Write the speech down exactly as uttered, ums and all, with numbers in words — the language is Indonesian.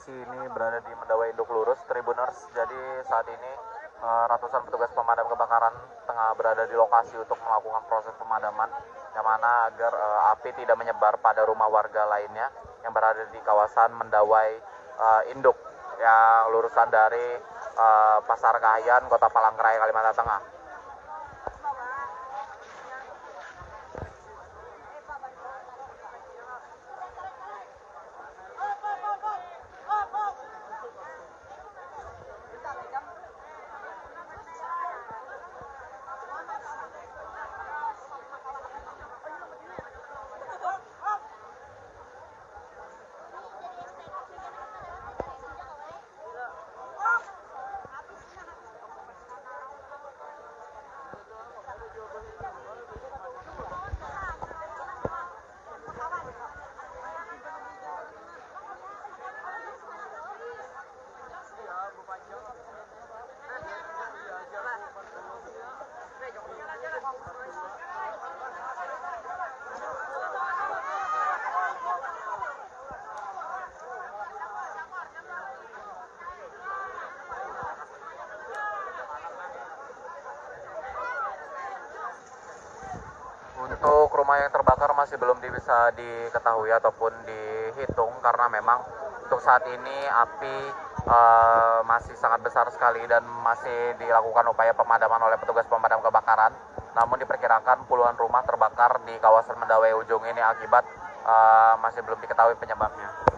lokasi ini berada di Mendawai Induk Lurus, Tribuners. Jadi saat ini ratusan petugas pemadam kebakaran tengah berada di lokasi untuk melakukan proses pemadaman, yang mana agar api tidak menyebar pada rumah warga lainnya yang berada di kawasan Mendawai Induk, ya, lurusan dari Pasar Kahayan, Kota Palangkaraya, Kalimantan Tengah. Untuk rumah yang terbakar masih belum bisa diketahui ataupun dihitung, karena memang untuk saat ini api uh, masih sangat besar sekali dan masih dilakukan upaya pemadaman oleh petugas pemadam kebakaran. Namun diperkirakan puluhan rumah terbakar di kawasan Mendawai Ujung ini akibat uh, masih belum diketahui penyebabnya.